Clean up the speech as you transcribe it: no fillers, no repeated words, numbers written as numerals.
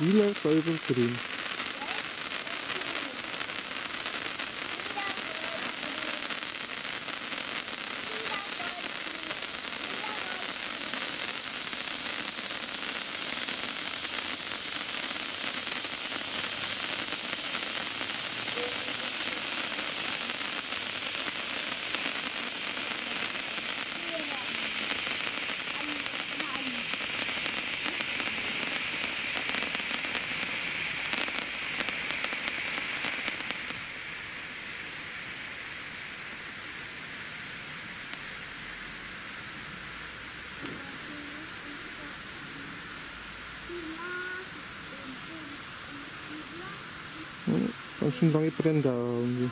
lila, gelb und grün. Schon lange brennt da irgendwie.